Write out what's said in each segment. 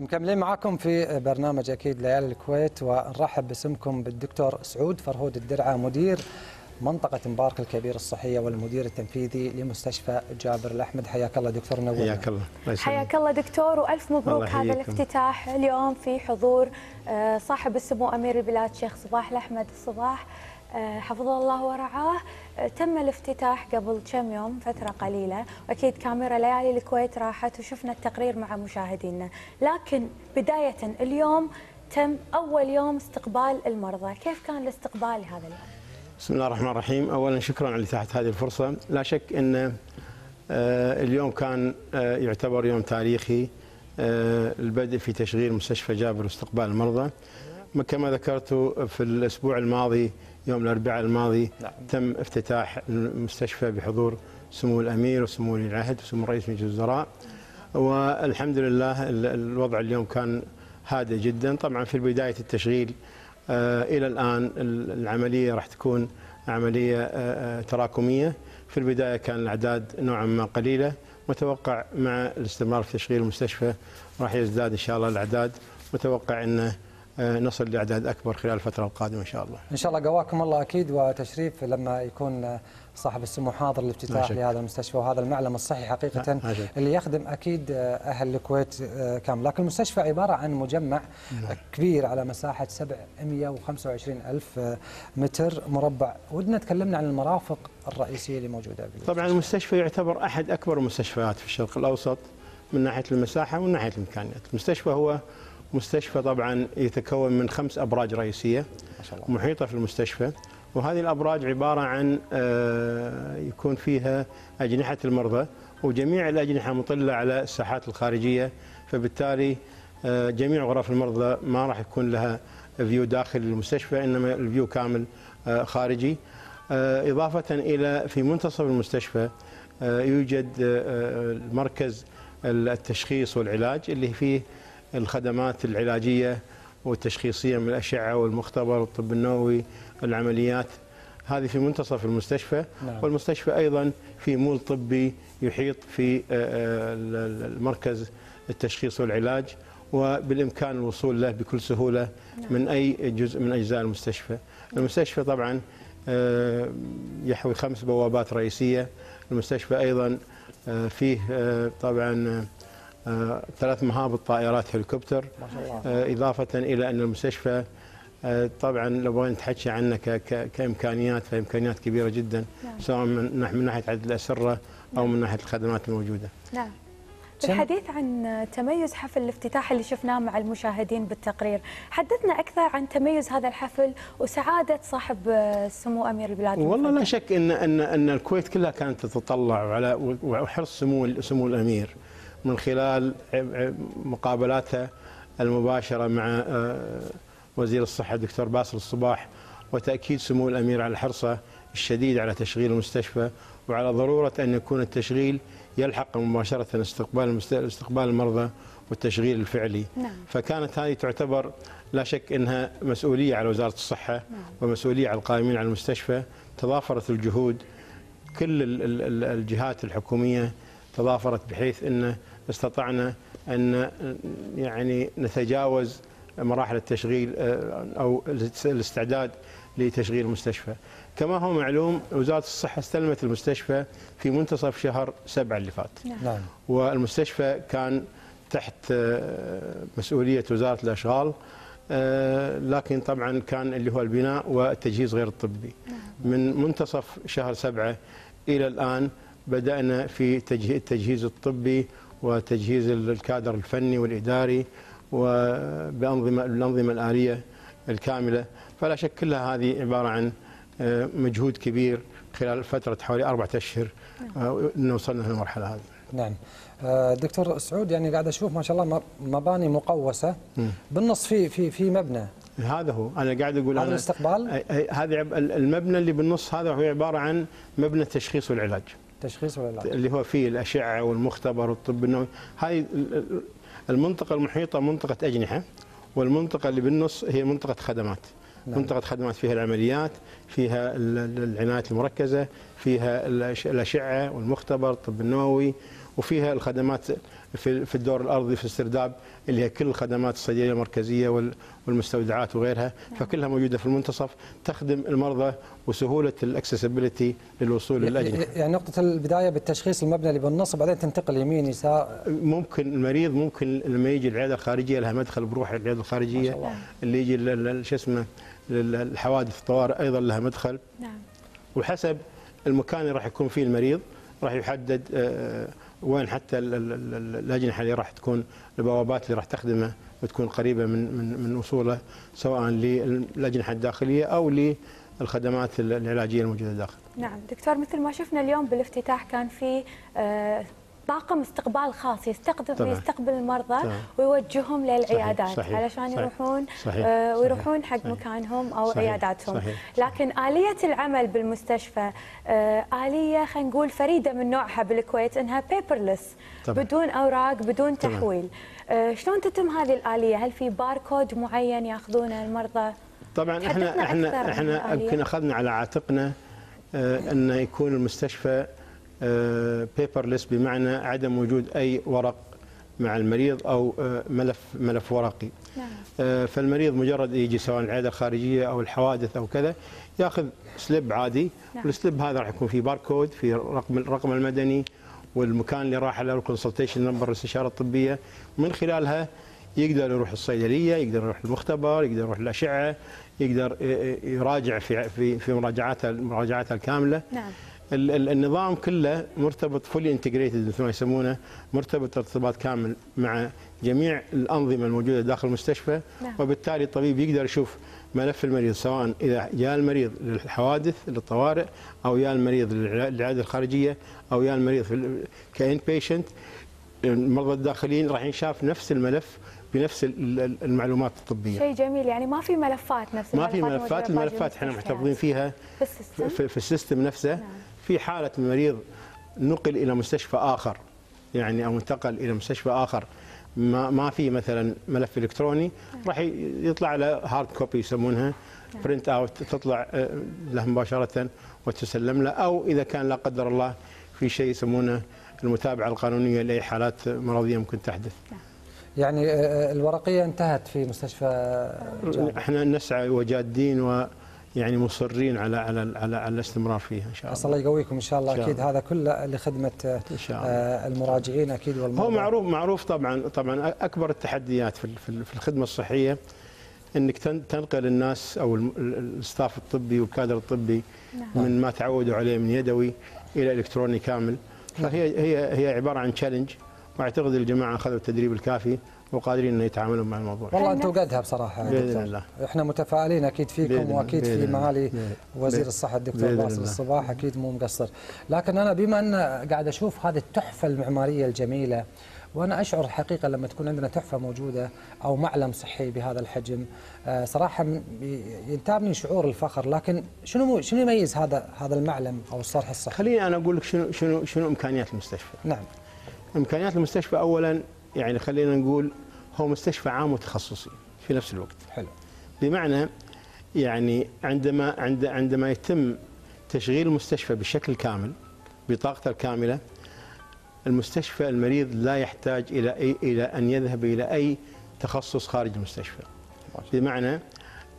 مكملين معاكم في برنامج أكيد ليالي الكويت، ونرحب باسمكم بالدكتور سعود فرهود الدرعة، مدير منطقة مبارك الكبير الصحية والمدير التنفيذي لمستشفى جابر الأحمد. حياك الله دكتور، نورنا. حياك الله. حياك الله دكتور، وألف مبروك هذا الافتتاح اليوم في حضور صاحب السمو أمير البلاد الشيخ صباح الأحمد الصباح حفظه الله ورعاه. تم الافتتاح قبل كم يوم، فترة قليلة، وأكيد كاميرا ليالي الكويت راحت وشفنا التقرير مع مشاهدينا. لكن بداية اليوم تم أول يوم استقبال المرضى، كيف كان الاستقبال هذا اليوم؟ بسم الله الرحمن الرحيم. أولا شكرا على إتاحة هذه الفرصة. لا شك أن اليوم كان يعتبر يوم تاريخي، البدء في تشغيل مستشفى جابر واستقبال المرضى. كما ذكرت في الأسبوع الماضي يوم الأربعاء الماضي تم افتتاح المستشفى بحضور سمو الأمير وسمو ولي العهد وسمو رئيس مجلس الوزراء، والحمد لله الوضع اليوم كان هادئ جدا. طبعا في بداية التشغيل إلى الآن العملية راح تكون عملية تراكمية. في البداية كان الأعداد نوعا ما قليلة، متوقع مع الاستمرار في تشغيل المستشفى راح يزداد إن شاء الله الأعداد، متوقع أن نصل لأعداد أكبر خلال الفترة القادمة إن شاء الله. إن شاء الله قواكم الله أكيد، وتشريف لما يكون صاحب السمو حاضر الافتتاح لهذا المستشفى وهذا المعلم الصحي حقيقة اللي يخدم أكيد أهل الكويت كامل. لكن المستشفى عبارة عن مجمع كبير على مساحة 725 ألف متر مربع. ودنا تكلمنا عن المرافق الرئيسية اللي موجودة. طبعا المستشفى يعتبر أحد أكبر المستشفيات في الشرق الأوسط من ناحية المساحة ومن ناحية الإمكانيات. المستشفى هو مستشفى طبعا يتكون من 5 أبراج رئيسية محيطة في المستشفى، وهذه الأبراج عبارة عن يكون فيها أجنحة المرضى، وجميع الأجنحة مطلة على الساحات الخارجية، فبالتالي جميع غرف المرضى ما راح يكون لها فيو داخل المستشفى، إنما الفيو كامل خارجي. إضافة إلى في منتصف المستشفى يوجد مركز التشخيص والعلاج اللي فيه الخدمات العلاجية والتشخيصية من الأشعة والمختبر والطب النووي والعمليات، هذه في منتصف المستشفى. والمستشفى أيضا في مول طبي يحيط في المركز التشخيص والعلاج، وبالإمكان الوصول له بكل سهولة من أي جزء من أجزاء المستشفى. المستشفى طبعا يحوي 5 بوابات رئيسية. المستشفى أيضا فيه طبعا 3 مهابط طائرات هليكوبتر. إضافة إلى أن المستشفى طبعا لو بغينا نتحكي عنه كإمكانيات فإمكانيات كبيرة جدا، سواء من ناحية عدد الأسرة أو من ناحية الخدمات الموجودة. نعم. بالحديث عن تميز حفل الافتتاح اللي شفناه مع المشاهدين بالتقرير، حدثنا أكثر عن تميز هذا الحفل وسعادة صاحب سمو أمير البلاد. والله لا شك أن الكويت كلها كانت تتطلع على وحرص سمو الأمير من خلال مقابلاتها المباشرة مع وزير الصحة الدكتور باسل الصباح، وتأكيد سمو الأمير على حرصه الشديد على تشغيل المستشفى وعلى ضرورة أن يكون التشغيل يلحق مباشرة استقبال المرضى والتشغيل الفعلي. فكانت هذه تعتبر لا شك أنها مسؤولية على وزارة الصحة ومسؤولية على القائمين على المستشفى. تضافرت الجهود، كل الجهات الحكومية تضافرت بحيث أن استطعنا أن يعني نتجاوز مراحل التشغيل أو الاستعداد لتشغيل المستشفى. كما هو معلوم وزارة الصحة استلمت المستشفى في منتصف شهر 7 اللي فات. نعم. والمستشفى كان تحت مسؤولية وزارة الأشغال، لكن طبعا كان اللي هو البناء والتجهيز غير الطبي. من منتصف شهر 7 إلى الآن بدأنا في التجهيز الطبي وتجهيز الكادر الفني والإداري وبالأنظمة الآلية الكاملة. فلا شك كلها هذه عبارة عن مجهود كبير خلال فترة حوالي 4 أشهر أن وصلنا للمرحلة هذه. نعم دكتور سعود، يعني قاعد أشوف ما شاء الله مباني مقوسة بالنص في مبنى. هذا هو أنا قاعد أقول هذا الاستقبال. هذا المبنى اللي بالنص هذا هو عبارة عن مبنى التشخيص والعلاج. تشخيص والعلاج اللي هو فيه الأشعة والمختبر والطب النووي. هذه المنطقة المحيطة منطقة أجنحة، والمنطقة اللي بالنص هي منطقة خدمات. نعم. منطقة خدمات فيها العمليات، فيها العناية المركزة، فيها الأشعة والمختبر الطب النووي، وفيها الخدمات في الدور الارضي في السرداب اللي هي كل الخدمات الصيدليه المركزيه والمستودعات وغيرها، فكلها موجوده في المنتصف تخدم المرضى وسهوله الاكسسبيلتي للوصول للاجهزه. يعني نقطه البدايه بالتشخيص المبنى اللي بالنص بعدين تنتقل يمين يسار. ممكن المريض ممكن لما يجي العياده الخارجيه لها مدخل بروح العياده الخارجيه، اللي يجي شو اسمه الحوادث الطوارئ ايضا لها مدخل. نعم. وحسب المكان اللي راح يكون فيه المريض راح يحدد وين حتى الاجنحه اللي راح تكون، البوابات اللي راح تخدمه وتكون قريبه من وصوله، سواء للاجنحه الداخليه او للخدمات العلاجيه الموجوده داخل. نعم دكتور، مثل ما شفنا اليوم بالافتتاح كان في طاقم استقبال خاص يستقبل المرضى طبعا. ويوجههم للعيادات علشان يروحون ويروحون حق مكانهم او عياداتهم. لكن آلية العمل بالمستشفى آلية خلينا نقول فريدة من نوعها بالكويت، انها بيبرلس طبعا. بدون اوراق بدون تحويل. شلون تتم هذه الآلية؟ هل في باركود معين ياخذونه المرضى؟ طبعا احنا يمكن اخذنا على عاتقنا ان يكون المستشفى بيبرلس، بمعنى عدم وجود أي ورق مع المريض أو ملف ورقي. نعم. فالمريض مجرد يجي سواء العيادة الخارجية أو الحوادث أو كذا ياخذ سلب عادي. نعم. والسلب هذا راح يكون فيه باركود، في الرقم المدني والمكان اللي راح له، الكونسلتيشن نمبر، الاستشارة الطبية. من خلالها يقدر يروح الصيدلية، يقدر يروح المختبر، يقدر يروح الأشعة، يقدر يراجع في مراجعاتها الكاملة. نعم. النظام كله مرتبط فولي انتجريتد مثل ما يسمونه، مرتبط ارتباط كامل مع جميع الانظمه الموجوده داخل المستشفى. نعم. وبالتالي الطبيب يقدر يشوف ملف المريض، سواء اذا جاء المريض للحوادث للطوارئ او جاء المريض للعياده الخارجيه او جاء المريض كان بيشنت. المرضى الداخلين راح ينشاف نفس الملف بنفس المعلومات الطبيه. شيء جميل، يعني ما في ملفات نفس ما الملفات في ملفات، الملفات احنا محتفظين فيها في السيستم نفسه. نعم. في حالة المريض نقل إلى مستشفى آخر، يعني أو انتقل إلى مستشفى آخر، ما في مثلا ملف إلكتروني، راح يطلع له هارد كوبي يسمونها، برنت أوت تطلع له مباشرة وتسلم له. أو إذا كان لا قدر الله في شيء يسمونه المتابعة القانونية لأي حالات مرضية ممكن تحدث. يعني الورقية انتهت في مستشفى جابر. احنا نسعى وجادين و يعني مصرين على على على, على الاستمرار فيها ان شاء الله. الله يقويكم ان شاء الله. اكيد هذا كله لخدمه المراجعين اكيد والمرضى. هو معروف طبعا اكبر التحديات في الخدمه الصحيه انك تنقل الناس او الستاف الطبي والكادر الطبي. نعم. من ما تعودوا عليه من يدوي الى الكتروني كامل، فهي هي عباره عن تشالنج، واعتقد الجماعه اخذوا التدريب الكافي وقادرين ان يتعاملوا مع الموضوع. والله انتم قدها بصراحه باذن الله. احنا متفائلين اكيد فيكم واكيد في معالي وزير الصحه الدكتور باسل الصباح اكيد مو مقصر. لكن انا بما ان قاعد اشوف هذه التحفه المعماريه الجميله، وانا اشعر الحقيقه لما تكون عندنا تحفه موجوده او معلم صحي بهذا الحجم صراحه ينتابني شعور الفخر. لكن شنو يميز هذا المعلم او الصرح الصحي؟ خليني انا اقول لك شنو امكانيات المستشفى. نعم. امكانيات المستشفى اولا يعني خلينا نقول هو مستشفى عام وتخصصي في نفس الوقت. حلو. بمعنى يعني عندما يتم تشغيل المستشفى بشكل كامل بطاقته الكامله، المستشفى المريض لا يحتاج الى ان يذهب الى اي تخصص خارج المستشفى. بمعنى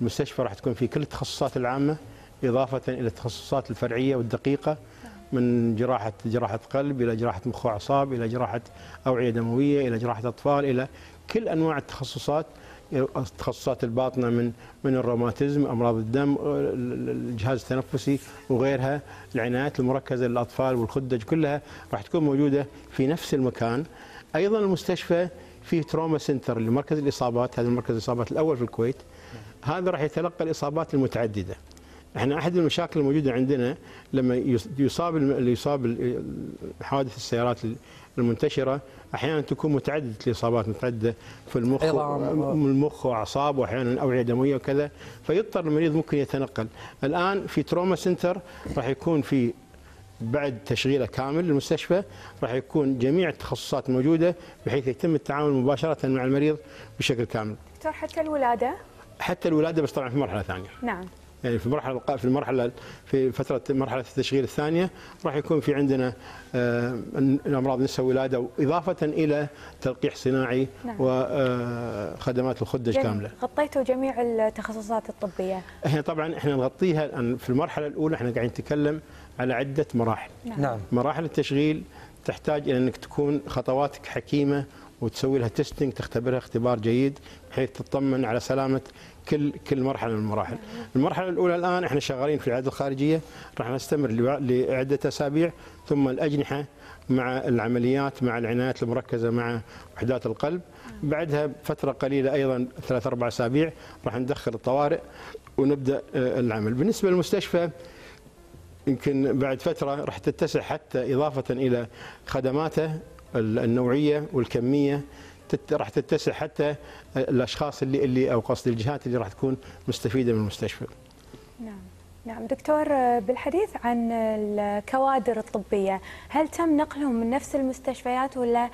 المستشفى راح تكون في كل التخصصات العامه اضافه الى التخصصات الفرعيه والدقيقه، من جراحة قلب إلى جراحة مخ وأعصاب إلى جراحة أوعية دموية إلى جراحة أطفال إلى كل أنواع التخصصات الباطنة من الروماتيزم، أمراض الدم، الجهاز التنفسي وغيرها، العنايات المركزة للأطفال والخدج كلها راح تكون موجودة في نفس المكان. أيضا المستشفى فيه تروما سنتر لمركز الإصابات، هذا مركز الإصابات الأول في الكويت، هذا راح يتلقى الإصابات المتعددة. احنا احد المشاكل الموجوده عندنا لما يصاب حوادث السيارات المنتشره احيانا تكون متعدده الاصابات، متعدده في المخ واعصاب واحيانا اوعيه دمويه وكذا، فيضطر المريض ممكن يتنقل. الان في تروما سنتر راح يكون في بعد تشغيله كامل للمستشفى راح يكون جميع التخصصات موجوده بحيث يتم التعامل مباشره مع المريض بشكل كامل. دكتور حتى الولاده؟ حتى الولاده بس طبعا في مرحله ثانيه. نعم. يعني في فترة مرحلة التشغيل الثانية راح يكون في عندنا الأمراض نساء ولادة، إضافة إلى تلقيح صناعي. نعم. وخدمات الخدج يعني كاملة. غطيتوا جميع التخصصات الطبية؟ احنا طبعا احنا نغطيها الآن في المرحلة الأولى، احنا قاعدين نتكلم على عدة مراحل. نعم. مراحل التشغيل تحتاج إلى أنك تكون خطواتك حكيمة وتسوي لها تيستنج، تختبرها اختبار جيد بحيث تطمن على سلامة كل مرحله من المراحل. المرحله الاولى الان احنا شغالين في العياده الخارجيه، راح نستمر لعده اسابيع، ثم الاجنحه مع العمليات مع العنايات المركزه مع وحدات القلب، بعدها فتره قليله ايضا 3-4 اسابيع راح ندخل الطوارئ ونبدا العمل. بالنسبه للمستشفى يمكن بعد فتره راح تتسع حتى اضافه الى خدماته النوعيه والكميه، راح تتسع حتى الاشخاص اللي او قصدي الجهات اللي راح تكون مستفيده من المستشفى. نعم. نعم دكتور، بالحديث عن الكوادر الطبيه، هل تم نقلهم من نفس المستشفيات ولا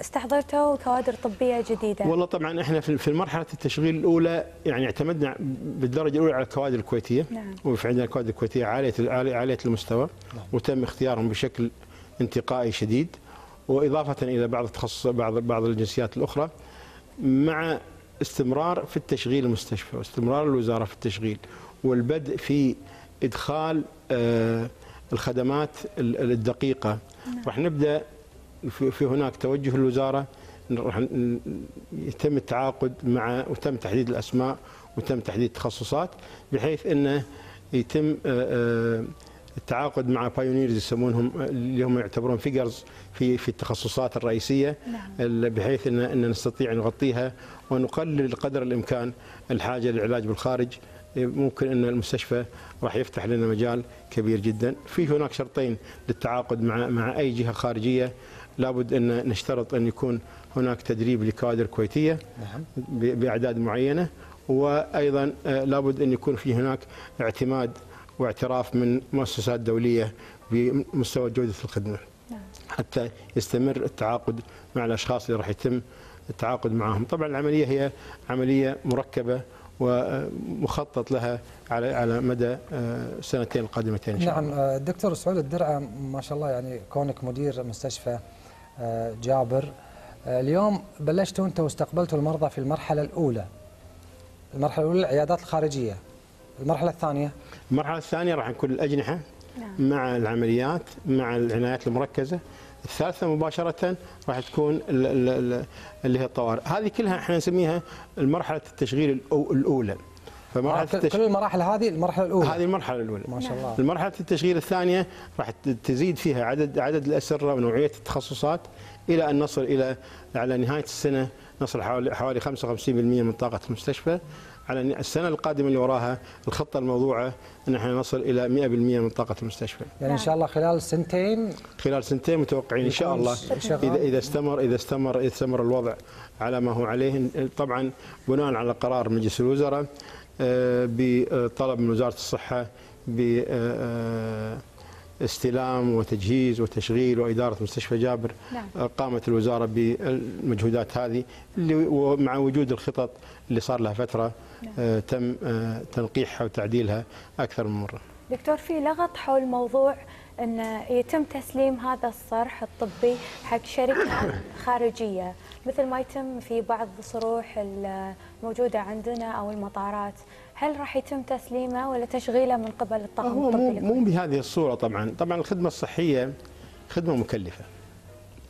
استحضرتوا كوادر طبيه جديده؟ والله طبعا احنا في المرحله التشغيل الاولى يعني اعتمدنا بالدرجه الاولى على الكوادر الكويتيه. نعم. وفي عندنا كوادر كويتيه عاليه المستوى. نعم. وتم اختيارهم بشكل انتقائي شديد، وإضافة إلى بعض الجنسيات الأخرى، مع استمرار في التشغيل المستشفى واستمرار الوزارة في التشغيل والبدء في إدخال الخدمات الدقيقة. راح نبدأ في هناك توجه الوزارة، راح يتم التعاقد مع وتم تحديد الأسماء وتم تحديد التخصصات، بحيث أنه يتم التعاقد مع بايونيرز يسمونهم، اللي هم يعتبرون فيجرز في التخصصات الرئيسيه. نعم. بحيث ان نستطيع ان نغطيها ونقلل قدر الامكان الحاجه للعلاج بالخارج. ممكن ان المستشفى راح يفتح لنا مجال كبير جدا. في هناك شرطين للتعاقد مع اي جهه خارجيه، لابد ان نشترط ان يكون هناك تدريب لكوادر كويتيه. نعم. باعداد معينه، وايضا لابد ان يكون في هناك اعتماد واعتراف من مؤسسات دولية بمستوى جودة الخدمة. نعم. حتى يستمر التعاقد مع الأشخاص اللي راح يتم التعاقد معهم. طبعا العملية هي عملية مركبة ومخطط لها على مدى السنتين القادمتين إن شاء الله. نعم دكتور سعود الدرعة، ما شاء الله يعني كونك مدير مستشفى جابر، اليوم بلشتوا أنتوا واستقبلتوا المرضى في المرحلة الأولى. المرحلة الأولى العيادات الخارجية. المرحلة الثانية؟ المرحلة الثانية راح نكون الأجنحة. نعم. مع العمليات مع العنايات المركزة. الثالثة مباشرة راح تكون اللي هي الطوارئ. هذه كلها احنا نسميها مرحلة التشغيل الأولى. فمرحلة كل المراحل هذه المرحلة الأولى. هذه المرحلة الأولى. ما شاء الله. المرحلة التشغيل الثانية راح تزيد فيها عدد الأسرة ونوعية التخصصات، إلى أن نصل إلى على نهاية السنة نصل حوالي 55% من طاقة المستشفى. على السنة القادمة اللي وراها الخطة الموضوعة أن احنا نصل إلى 100% من طاقة المستشفى. يعني إن شاء الله خلال سنتين. خلال سنتين متوقعين إن شاء الله، إذا استمر الوضع على ما هو عليه، طبعا بناء على قرار مجلس الوزراء بطلب من وزارة الصحة باستلام وتجهيز وتشغيل وإدارة مستشفى جابر. نعم. قامت الوزارة بالمجهودات هذه ومع وجود الخطط اللي صار لها فترة. نعم. تم تنقيحها وتعديلها أكثر من مرة. دكتور، في لغط حول موضوع أن يتم تسليم هذا الصرح الطبي حق شركة خارجية مثل ما يتم في بعض الصروح الموجودة عندنا أو المطارات، هل راح يتم تسليمه ولا تشغيله من قبل الطاقم الطبي؟ مو بهذه الصورة طبعا. طبعا الخدمة الصحية خدمة مكلفة،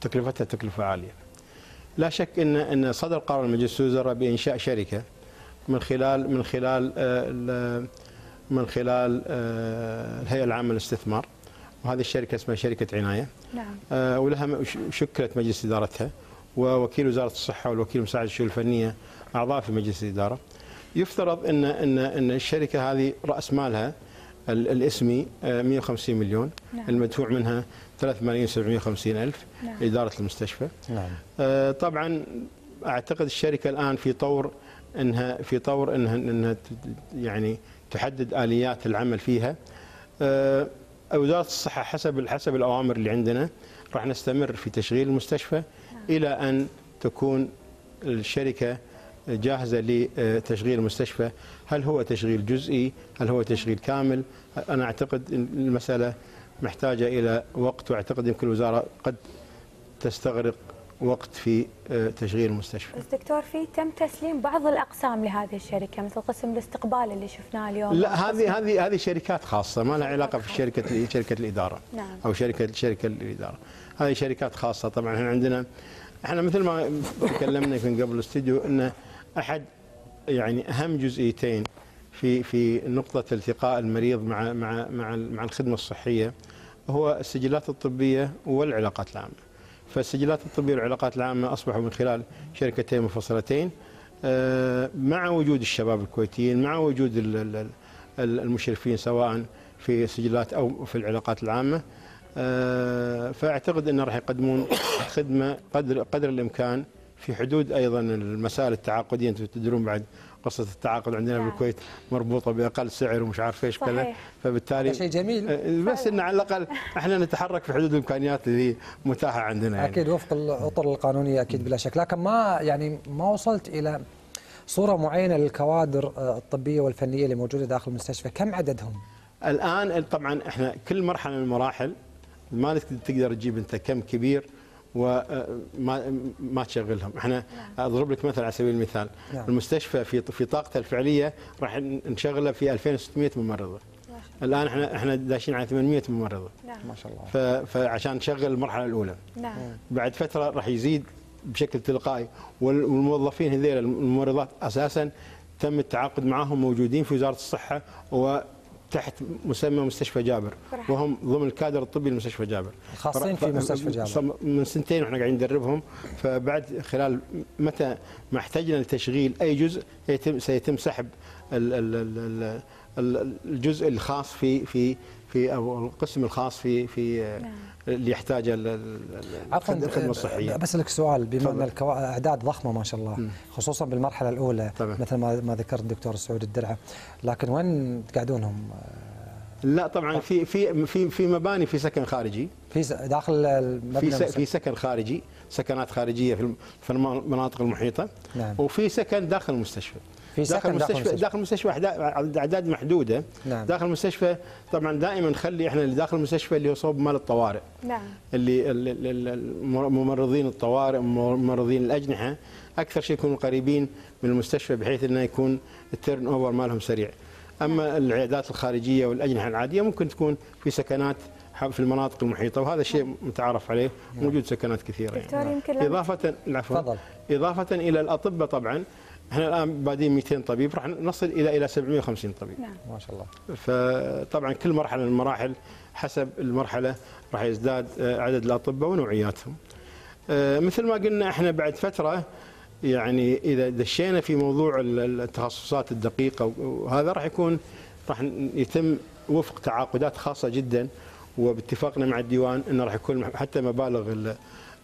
تكلفتها تكلفة عالية. لا شك ان صدر قرار مجلس الوزراء بإنشاء شركة من خلال الهيئة العامة للاستثمار، وهذه الشركة اسمها شركة عناية. نعم. ولها شكلت مجلس إدارتها، ووكيل وزارة الصحة والوكيل مساعد الشؤون الفنية أعضاء في مجلس الإدارة. يفترض ان الشركه هذه راس مالها الاسمي 150 مليون. نعم. المدفوع منها 3,750,000 لاداره المستشفى. نعم. طبعا اعتقد الشركه الان في طور انها يعني تحدد اليات العمل فيها. وزاره الصحه حسب الاوامر اللي عندنا راح نستمر في تشغيل المستشفى. نعم. الى ان تكون الشركه جاهزة لتشغيل المستشفى. هل هو تشغيل جزئي؟ هل هو تشغيل كامل؟ أنا أعتقد المسألة محتاجة إلى وقت، وأعتقد يمكن الوزارة قد تستغرق وقت في تشغيل المستشفى. دكتور، في تم تسليم بعض الأقسام لهذه الشركة مثل قسم الاستقبال اللي شفناه اليوم. لا، هذه شركات خاصة ما لها علاقة في شركة الإدارة. نعم. أو شركة الإدارة. هذه شركات خاصة. طبعا احنا عندنا، احنا مثل ما تكلمنا من قبل الاستديو ان احد يعني اهم جزئيتين في نقطة التقاء المريض مع الخدمة الصحية هو السجلات الطبية والعلاقات العامة. فالسجلات الطبية والعلاقات العامة أصبحوا من خلال شركتين منفصلتين، مع وجود الشباب الكويتيين، مع وجود المشرفين سواء في السجلات أو في العلاقات العامة، فأعتقد أنه راح يقدمون خدمة قدر الإمكان في حدود أيضا المسائل التعاقدية. أنتم تدرون بعد قصة التعاقد عندنا بالكويت مربوطة بأقل سعر ومش عارف ايش كذا، فبالتالي شيء جميل، بس إن على الأقل احنا نتحرك في حدود الإمكانيات اللي متاحة عندنا يعني. أكيد وفق الأطر القانونية أكيد بلا شك، لكن ما وصلت إلى صورة معينة للكوادر الطبية والفنية اللي موجودة داخل المستشفى، كم عددهم؟ الآن طبعا احنا كل مرحلة من المراحل ما تقدر تجيب أنت كم كبير وما تشغلهم. احنا اضرب لك مثل على سبيل المثال، المستشفى في طاقته الفعليه راح نشغله في 2600 ممرضه. الان احنا داشين على 800 ممرضه. ما شاء الله. فعشان نشغل المرحله الاولى. بعد فتره راح يزيد بشكل تلقائي، والموظفين هذيل الممرضات اساسا تم التعاقد معهم موجودين في وزاره الصحه تحت مسمى مستشفى جابر، وهم ضمن الكادر الطبي لمستشفى جابر، خاصين في مستشفى جابر. من سنتين واحنا قاعدين ندربهم، فبعد خلال متى ما احتجنا لتشغيل اي جزء سيتم سحب الجزء الخاص في او القسم الخاص في اللي يحتاجه الخدمه الصحيه. بسألك سؤال، بما ان الاعداد ضخمه ما شاء الله خصوصا بالمرحله الاولى طبعًا. مثل ما ذكرت الدكتور سعود الدرعه، لكن وين تقعدونهم؟ لا طبعا في في في في مباني، في سكن خارجي في داخل المبنى، في سكن خارجي، سكنات خارجيه في المناطق المحيطه. نعم. وفي سكن داخل المستشفى. داخل المستشفى اعداد محدوده. نعم. داخل المستشفى طبعا دائما نخلي احنا اللي داخل المستشفى اللي هو صوب مال الطوارئ. نعم. اللي ممرضين الطوارئ، ممرضين الاجنحه اكثر شيء يكونوا قريبين من المستشفى بحيث انه يكون التيرن اوفر مالهم سريع. اما العيادات الخارجيه والاجنحه العاديه ممكن تكون في سكنات في المناطق المحيطه، وهذا الشيء متعارف عليه، موجود سكنات كثيره يعني. اضافه الى الاطباء طبعا احنا الان بادين 200 طبيب، راح نصل الى 750 طبيب. نعم. ما شاء الله. فطبعا كل مرحله من المراحل حسب المرحله راح يزداد عدد الاطباء ونوعياتهم. مثل ما قلنا احنا بعد فتره يعني اذا دشينا في موضوع التخصصات الدقيقه وهذا راح يتم وفق تعاقدات خاصه جدا، وباتفاقنا مع الديوان انه راح يكون حتى مبالغ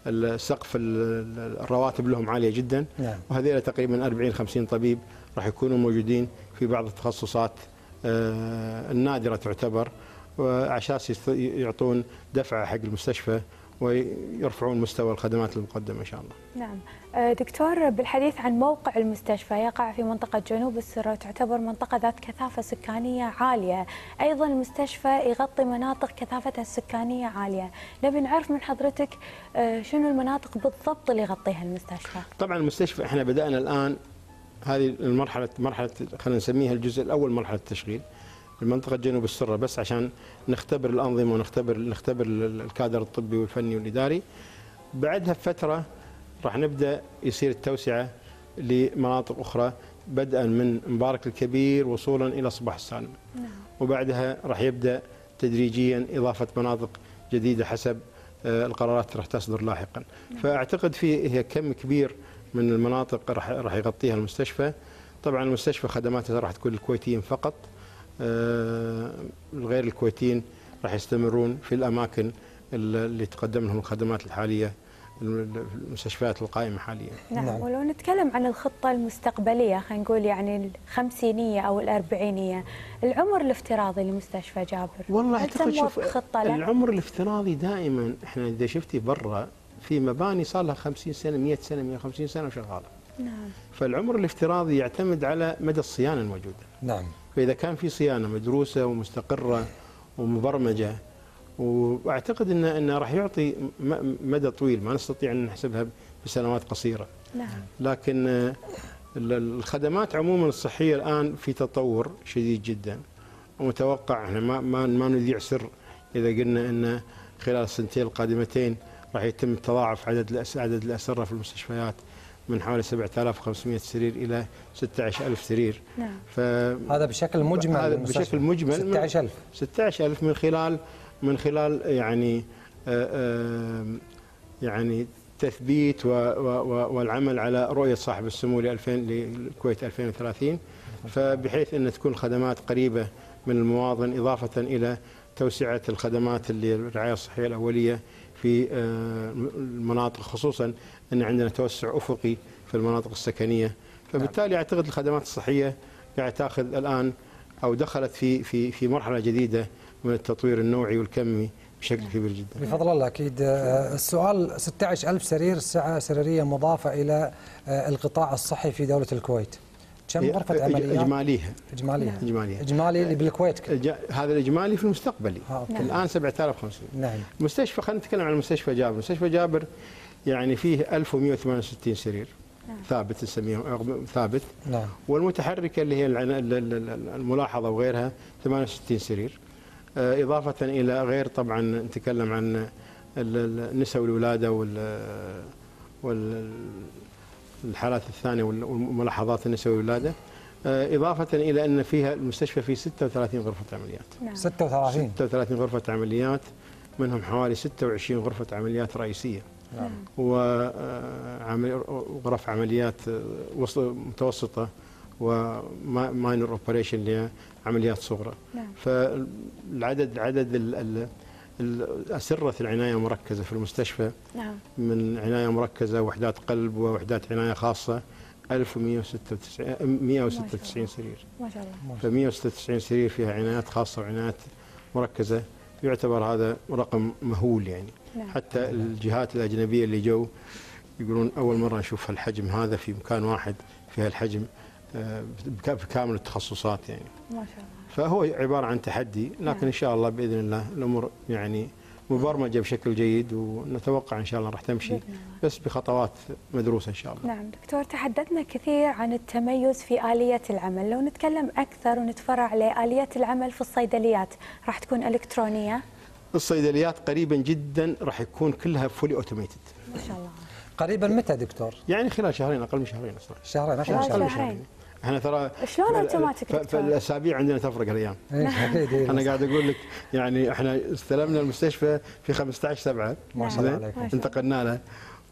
السقف الرواتب لهم عاليه جدا. نعم. وهذيلا تقريبا 40-50 طبيب راح يكونوا موجودين في بعض التخصصات النادره تعتبر، وعشان يعطون دفعه حق المستشفى ويرفعون مستوى الخدمات المقدمه ان شاء الله. نعم. دكتور، بالحديث عن موقع المستشفى، يقع في منطقه جنوب السره، تعتبر منطقه ذات كثافه سكانيه عاليه، ايضا المستشفى يغطي مناطق كثافتها السكانيه عاليه، نبي نعرف من حضرتك شنو المناطق بالضبط اللي يغطيها المستشفى؟ طبعا المستشفى احنا بدانا الان هذه المرحله، خلينا نسميها الجزء الاول مرحله التشغيل. المنطقة جنوب السرة بس عشان نختبر الأنظمة ونختبر الكادر الطبي والفني والإداري. بعدها بفترة راح نبدأ يصير التوسعة لمناطق أخرى، بدءا من مبارك الكبير وصولا إلى صباح السالم. نعم. وبعدها راح يبدأ تدريجيا إضافة مناطق جديدة حسب القرارات راح تصدر لاحقا. نعم. فأعتقد هي كم كبير من المناطق راح يغطيها المستشفى. طبعا المستشفى خدماتها راح تكون للكويتيين فقط، غير الكويتيين راح يستمرون في الأماكن اللي تقدم لهم الخدمات الحالية، المستشفيات القائمة حاليا. نعم. ولو نتكلم عن الخطة المستقبلية، خلينا نقول يعني الخمسينية أو الأربعينية، العمر الافتراضي لمستشفى جابر، والله أعتقد العمر الافتراضي دائما احنا إذا شفتي برا في مباني صار لها 50 سنة 100 سنة 150 سنة وشغالة. نعم. فالعمر الافتراضي يعتمد على مدى الصيانة الموجودة. نعم. فإذا كان في صيانة مدروسة ومستقرة ومبرمجة، واعتقد انه راح يعطي مدى طويل، ما نستطيع ان نحسبها بسنوات قصيرة. نعم. لكن الخدمات عموما الصحية الآن في تطور شديد جدا، ومتوقع احنا ما نذيع سر إذا قلنا أن خلال السنتين القادمتين راح يتم تضاعف عدد الأسرة في المستشفيات من حوالي 7500 سرير إلى 16000 سرير. نعم. هذا بشكل مجمل، هذا بشكل مجمل 16000 من خلال يعني يعني تثبيت والعمل على رؤية صاحب السمو للكويت 2030، فبحيث أن تكون الخدمات قريبة من المواطن، إضافة إلى توسعة الخدمات للرعاية الصحية الأولية في المناطق، خصوصا أن عندنا توسع أفقي في المناطق السكنية. فبالتالي أعتقد الخدمات الصحية قاعدة تأخذ الآن أو دخلت في في في مرحلة جديدة من التطوير النوعي والكمي بشكل كبير جدا. بفضل الله. أكيد. السؤال 16000 سرير سريرية مضافة إلى القطاع الصحي في دولة الكويت. كم غرفة عملية؟ إجمالي اللي بالكويت هذا الإجمالي في المستقبلي. نعم. الآن 7500. نعم. المستشفى، خلينا نتكلم عن مستشفى جابر. مستشفى جابر يعني فيه 1168 سرير. نعم. ثابت نسميها ثابت. نعم. والمتحركة اللي هي الملاحظة وغيرها 68 سرير، إضافة إلى غير، طبعا نتكلم عن النساء والولادة والحالات الثانية والملاحظات النسوية والولادة، إضافة إلى أن فيها المستشفى فيه 36 غرفة عمليات. 36 غرفة عمليات، منهم حوالي 26 غرفة عمليات رئيسية. نعم. وغرف عمليات متوسطة وماينر اوبريشن اللي عمليات صغرى. نعم. فالعدد أسرة العناية المركزة في المستشفى. نعم. من عناية مركزة، وحدات قلب، ووحدات عناية خاصة 1196 سرير. ما شاء الله. ف 196 سرير فيها عنايات خاصة وعنايات مركزة، يعتبر هذا رقم مهول يعني. نعم. حتى الجهات الأجنبية اللي جو يقولون أول مرة نشوف هالحجم هذا في مكان واحد، في هالحجم بكامل التخصصات يعني. ما شاء الله. فهو عبارة عن تحدي، لكن إن شاء الله بإذن الله الأمور يعني مبرمجة بشكل جيد، ونتوقع إن شاء الله راح تمشي بس بخطوات مدروسة إن شاء الله. نعم دكتور، تحدثنا كثير عن التميز في آلية العمل، لو نتكلم أكثر ونتفرع لآلية العمل في الصيدليات، راح تكون إلكترونية؟ الصيدليات قريبا جدا راح يكون كلها فولي أوتوميتد. ما شاء الله. قريبا متى دكتور؟ يعني خلال شهرين، أقل من شهرين أصلا. شهرين. احنا ترى شلون اوتوماتيك، فالاسابيع عندنا تفرق الايام. انا قاعد اقول لك يعني احنا استلمنا المستشفى في 15/7، ما شاء الله عليكم، انتقلنا له،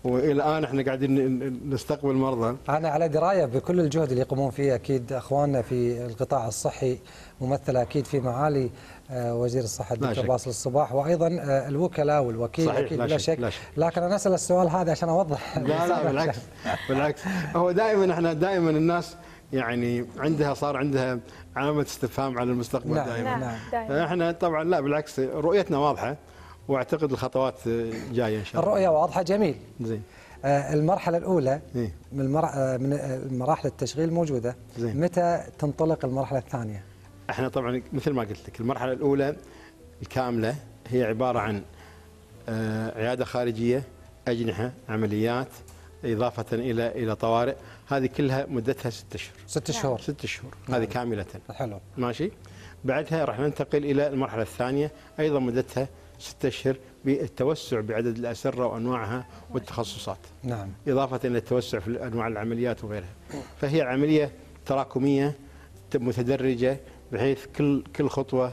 والى الان احنا قاعدين نستقبل مرضى. انا على درايه بكل الجهد اللي يقومون فيه اكيد اخواننا في القطاع الصحي، ممثله اكيد في معالي وزير الصحه الدكتور باسل الصباح، وايضا الوكلاء والوكيل. صحيح. اكيد لا شك. لكن انا اسال السؤال هذا عشان اوضح. لا بالعكس بالعكس، هو دائما احنا دائما الناس يعني صار عندها علامة استفهام على المستقبل. نعم دائما. نعم دائما. احنا طبعا لا بالعكس، رؤيتنا واضحة، واعتقد الخطوات جاية ان شاء الله. الرؤية واضحة. جميل. زين. المرحلة الأولى من مراحل التشغيل موجودة. زين. متى تنطلق المرحلة الثانية؟ احنا طبعا مثل ما قلت لك، المرحلة الأولى الكاملة هي عبارة عن عيادة خارجية، أجنحة، عمليات، إضافة إلى طوارئ، هذه كلها مدتها 6 أشهر. 6 شهور. 6 شهور. هذه كاملة. حلو. ماشي. بعدها راح ننتقل إلى المرحلة الثانية، أيضا مدتها 6 أشهر، بالتوسع بعدد الأسرة وأنواعها والتخصصات. نعم. إضافة إلى التوسع في أنواع العمليات وغيرها. فهي عملية تراكمية متدرجة، بحيث كل خطوة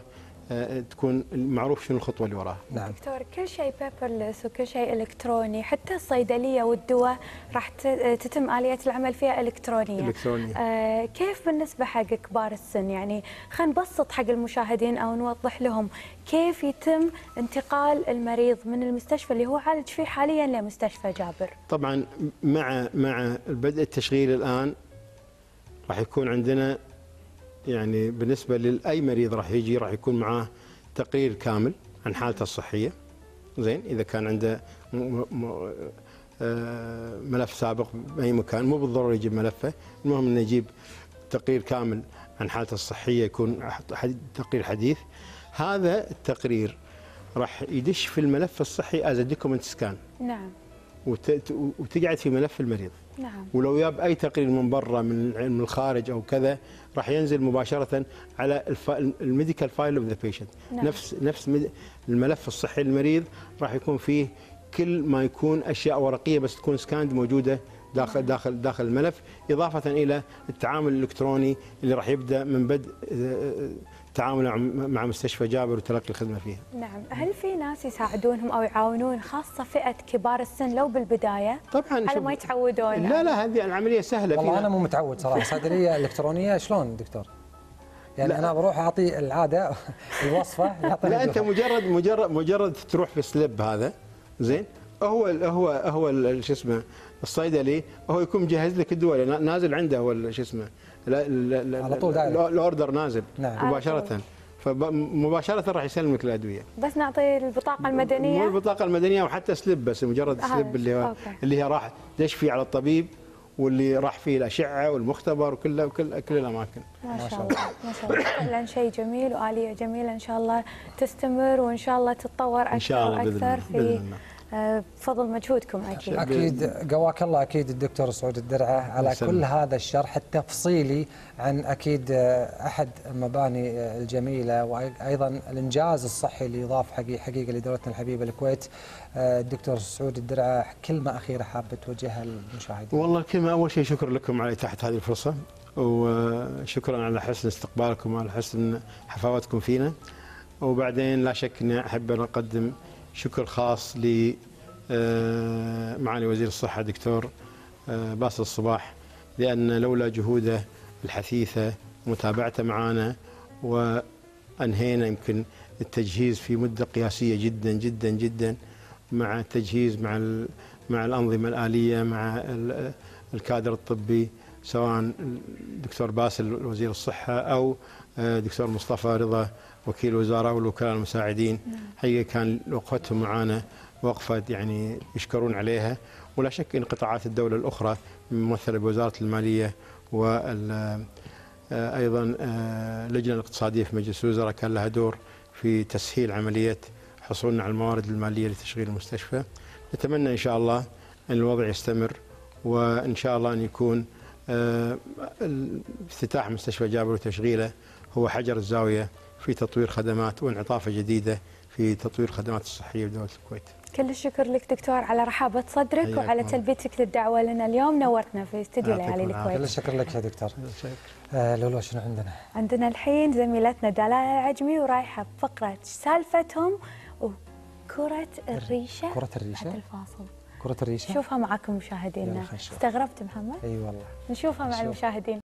تكون معروف شنو الخطوه اللي وراها. نعم دكتور، كل شيء بيبرلس وكل شيء الكتروني، حتى الصيدليه والدواء راح تتم آلية العمل فيها الكترونيه. كيف بالنسبه حق كبار السن؟ يعني خلينا نبسط حق المشاهدين او نوضح لهم كيف يتم انتقال المريض من المستشفى اللي هو عالج فيه حاليا لمستشفى جابر. طبعا مع بدء التشغيل الان راح يكون عندنا يعني بالنسبة لأي مريض راح يجي راح يكون معاه تقرير كامل عن حالته الصحية. زين. إذا كان عنده ملف سابق باي مكان، مو بالضروره يجيب ملفه، المهم انه يجيب تقرير كامل عن حالته الصحيه، يكون تقرير حديث. هذا التقرير راح يدش في الملف الصحي از دوكمنت سكان. نعم. وتقعد في ملف المريض. نعم. ولو جاب اي تقرير من برا من الخارج او كذا راح ينزل مباشره على الميديكال فايل اوف ذا بيشنت. نفس الملف الصحي للمريض راح يكون فيه كل ما يكون اشياء ورقيه بس تكون سكاند موجوده داخل داخل الملف، اضافه الى التعامل الالكتروني اللي راح يبدا من بدء تعامله مع مستشفى جابر وتلقي الخدمه فيها. نعم، هل في ناس يساعدونهم او يعاونون خاصه فئه كبار السن لو بالبدايه؟ طبعا على ما يتعودون. لا هذه العمليه سهله والله فينا. انا مو متعود صراحه صيدليه الكترونيه شلون دكتور؟ يعني لا. انا بروح اعطي العاده الوصفه لا انت مجرد تروح في سلب هذا زين؟ هو شو اسمه الصيدلي هو يكون مجهز لك الدواء نازل عنده هو شو اسمه على طول دايركت الاوردر نازل. نعم. مباشره فمباشره راح يسلمك الادويه، بس نعطي البطاقه المدنيه، مو البطاقه المدنيه وحتى سلب، بس مجرد سلب اللي هي راح دش فيه على الطبيب واللي راح فيه الاشعه والمختبر وكل الاماكن. ما شاء الله ما شاء الله فعلا شيء جميل واليه جميله، ان شاء الله تستمر وان شاء الله تتطور اكثر إن شاء الله واكثر في بفضل مجهودكم. اكيد قواك الله، اكيد الدكتور سعود الدرعه على كل هذا الشرح التفصيلي عن اكيد احد المباني الجميله وايضا الانجاز الصحي اللي يضاف حقيقه لدولتنا الحبيبه الكويت. الدكتور سعود الدرعه كلمه اخيره حابه توجهها للمشاهدين. والله كلمه، اول شيء شكر لكم على اتاحه هذه الفرصه، وشكرا على حسن استقبالكم وعلى حسن حفاوتكم فينا. وبعدين لا شك ان احب ان اقدم شكر خاص لمعالي وزير الصحة دكتور باسل الصباح، لأن لولا جهوده الحثيثة ومتابعته معنا وأنهينا يمكن التجهيز في مدة قياسية جدا جدا جدا، مع التجهيز مع الأنظمة الآلية مع الكادر الطبي، سواء دكتور باسل وزير الصحة أو دكتور مصطفى رضا وكيل الوزارة والوكلاء المساعدين. حقيقة كان وقفتهم معانا وقفة يعني يشكرون عليها، ولا شك إن قطاعات الدولة الأخرى ممثلة بوزارة المالية وأيضا اللجنة الاقتصادية في مجلس الوزراء كان لها دور في تسهيل عملية حصولنا على الموارد المالية لتشغيل المستشفى. نتمنى إن شاء الله أن الوضع يستمر، وإن شاء الله أن يكون افتتاح مستشفى جابر وتشغيله هو حجر الزاوية في تطوير خدمات وانعطافة جديدة في تطوير الخدمات الصحية بدولة الكويت. كل الشكر لك دكتور على رحابة صدرك وعلى تلبيتك للدعوة لنا اليوم، نورتنا في استديو ليالي الكويت. كل الشكر لك يا دكتور. لولو شنو عندنا الحين؟ زميلتنا دلال العجمي ورايحة بفقرة سالفتهم وكرة الريشة. كرة الريشة بعد الفاصل. كرة الريشة نشوفها معاكم مشاهدينا. استغربت محمد؟ اي والله نشوفها مع المشاهدين.